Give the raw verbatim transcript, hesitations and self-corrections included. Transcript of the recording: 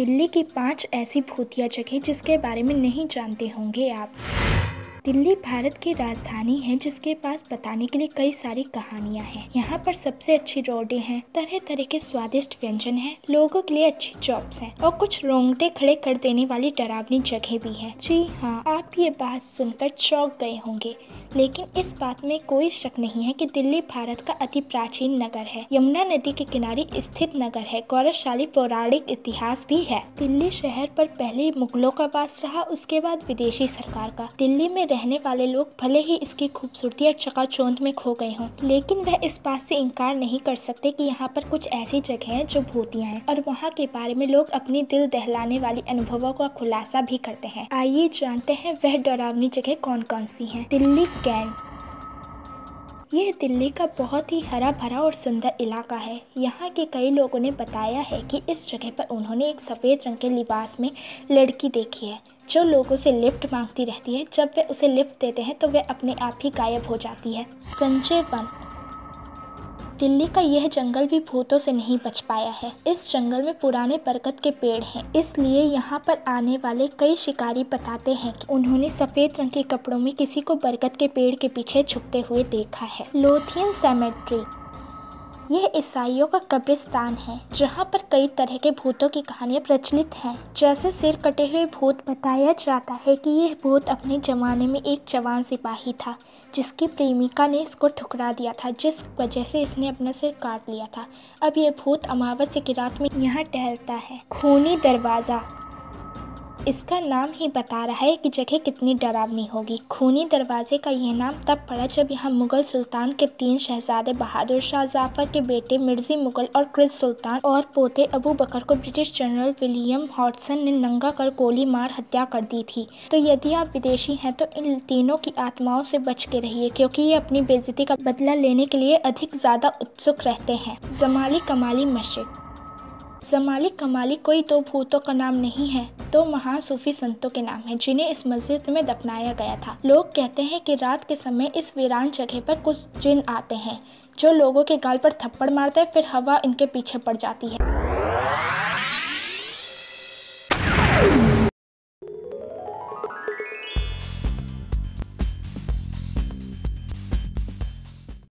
दिल्ली की पाँच ऐसी भूतिया जगह जिसके बारे में नहीं जानते होंगे आप। दिल्ली भारत की राजधानी है जिसके पास बताने के लिए कई सारी कहानियां हैं। यहाँ पर सबसे अच्छी रोडें हैं, तरह तरह के स्वादिष्ट व्यंजन हैं, लोगों के लिए अच्छी जॉब्स हैं और कुछ रोंगटे खड़े कर देने वाली डरावनी जगह भी है। जी हाँ, आप ये बात सुनकर चौंक गए होंगे, लेकिन इस बात में कोई शक नहीं है कि दिल्ली भारत का अति प्राचीन नगर है। यमुना नदी के किनारे स्थित नगर है, गौरवशाली पौराणिक इतिहास भी है। दिल्ली शहर पर पहले मुगलों का वास रहा, उसके बाद विदेशी सरकार का। दिल्ली में रहने वाले लोग भले ही इसकी खूबसूरती और चकाचौंध में खो गए हों, लेकिन वह इस बात से इनकार नहीं कर सकते कि यहाँ पर कुछ ऐसी जगह हैं जो भूतिया हैं और वहाँ के बारे में लोग अपनी दिल दहलाने वाली अनुभवों का खुलासा भी करते हैं। आइए जानते हैं वह डरावनी जगह कौन कौन सी हैं। दिल्ली कैंट। यह दिल्ली का बहुत ही हरा भरा और सुंदर इलाका है। यहाँ के कई लोगों ने बताया है कि इस जगह पर उन्होंने एक सफ़ेद रंग के लिबास में लड़की देखी है जो लोगों से लिफ्ट मांगती रहती है। जब वे उसे लिफ्ट देते हैं तो वे अपने आप ही गायब हो जाती है। संजय वन। दिल्ली का यह जंगल भी भूतों से नहीं बच पाया है। इस जंगल में पुराने बरगद के पेड़ हैं, इसलिए यहाँ पर आने वाले कई शिकारी बताते हैं कि उन्होंने सफ़ेद रंग के कपड़ों में किसी को बरगद के पेड़ के पीछे छुपते हुए देखा है। Lothian cemetery. यह ईसाइयों का कब्रिस्तान है जहाँ पर कई तरह के भूतों की कहानियाँ प्रचलित हैं। जैसे सिर कटे हुए भूत। बताया जाता है कि यह भूत अपने ज़माने में एक जवान सिपाही था जिसकी प्रेमिका ने इसको ठुकरा दिया था, जिस वजह से इसने अपना सिर काट लिया था। अब यह भूत अमावस्या की रात में यहाँ टहलता है। खूनी दरवाज़ा। इसका नाम ही बता रहा है कि जगह कितनी डरावनी होगी। खूनी दरवाजे का यह नाम तब पड़ा जब यहाँ मुगल सुल्तान के तीन शहजादे बहादुर शाह जाफर के बेटे मिर्जी मुगल और क्रिस सुल्तान और पोते अबू बकर को ब्रिटिश जनरल विलियम हॉडसन ने नंगा कर गोली मार हत्या कर दी थी। तो यदि आप विदेशी हैं तो इन तीनों की आत्माओं से बच के रहिए, क्योंकि ये अपनी बेइज्जती का बदला लेने के लिए अधिक ज़्यादा उत्सुक रहते हैं। जमाली कमाली मस्जिद। जमाली कमाली कोई दो भूतों का नाम नहीं है, दो महान सूफी संतों के नाम है जिन्हें इस मस्जिद में दफनाया गया था। लोग कहते हैं कि रात के समय इस वीरान जगह पर कुछ जिन आते हैं जो लोगों के गाल पर थप्पड़ मारते हैं, फिर हवा इनके पीछे पड़ जाती है।